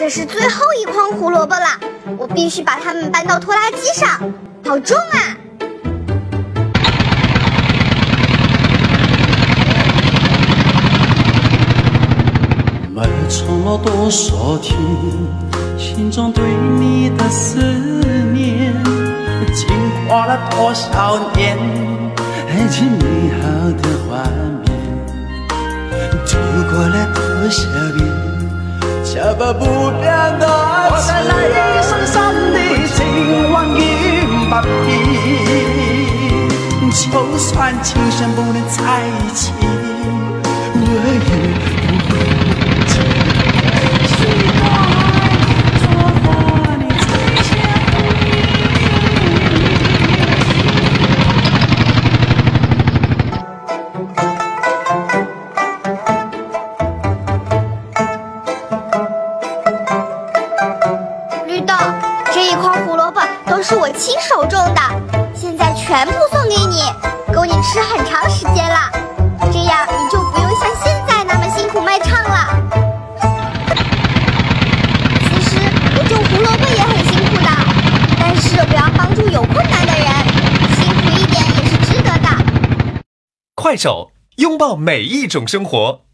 这是最后一筐胡萝卜了，我必须把它们搬到拖拉机上。好重啊！埋藏了多少天，心中对你的思念，经过了多少年，爱情美好的画面，走过了多少遍。 也不变的我在你深深的情幻永不变，就算今生不能在一起，我也不会。 亲手种的，现在全部送给你，够你吃很长时间了。这样你就不用像现在那么辛苦卖唱了。其实我种胡萝卜也很辛苦的，但是我要帮助有困难的人，辛苦一点也是值得的。快手，拥抱每一种生活。